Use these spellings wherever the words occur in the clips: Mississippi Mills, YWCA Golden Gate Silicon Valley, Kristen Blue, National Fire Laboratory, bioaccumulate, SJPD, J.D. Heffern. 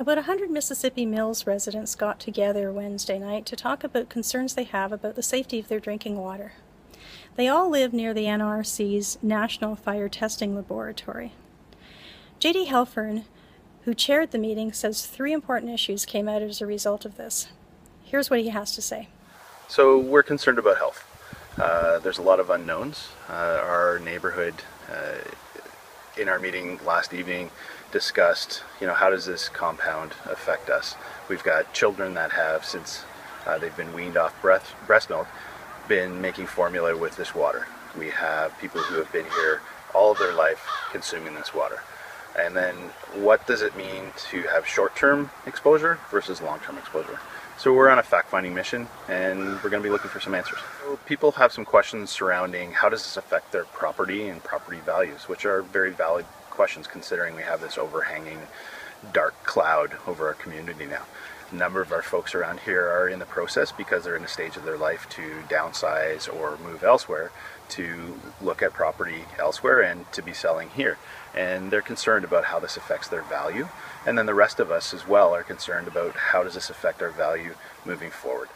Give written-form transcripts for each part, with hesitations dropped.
About 100 Mississippi Mills residents got together Wednesday night to talk about concerns they have about the safety of their drinking water. They all live near the NRC's National Fire Testing Laboratory. J.D. Heffern, who chaired the meeting, says three important issues came out as a result of this. Here's what he has to say. So we're concerned about health. There's a lot of unknowns. Our neighborhood in our meeting last evening discussed, how does this compound affect us? We've got children that have, since they've been weaned off breast milk, been making formula with this water. We have people who have been here all of their life consuming this water. And then what does it mean to have short-term exposure versus long-term exposure? So we're on a fact-finding mission, and we're going to be looking for some answers. So people have some questions surrounding how does this affect their property and property values, which are very valid questions considering we have this overhanging dark cloud over our community now. A number of our folks around here are in the process, because they're in a stage of their life, to downsize or move elsewhere, to look at property elsewhere and to be selling here. And they're concerned about how this affects their value. And then the rest of us as well are concerned about how does this affect our value moving forward.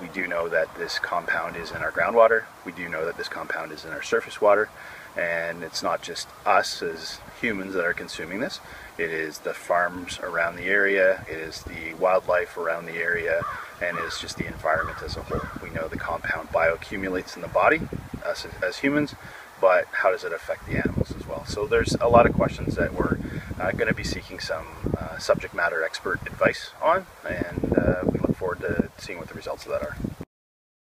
We do know that this compound is in our groundwater. We do know that this compound is in our surface water. And it's not just us as humans that are consuming this. It is the farms around the area, it is the wildlife around the area, and it's just the environment as a whole. We know the compound bioaccumulates in the body, us as humans, but how does it affect the animals as well? So there's a lot of questions that we're going to be seeking some subject matter expert advice on, and we look forward to seeing what the results of that are.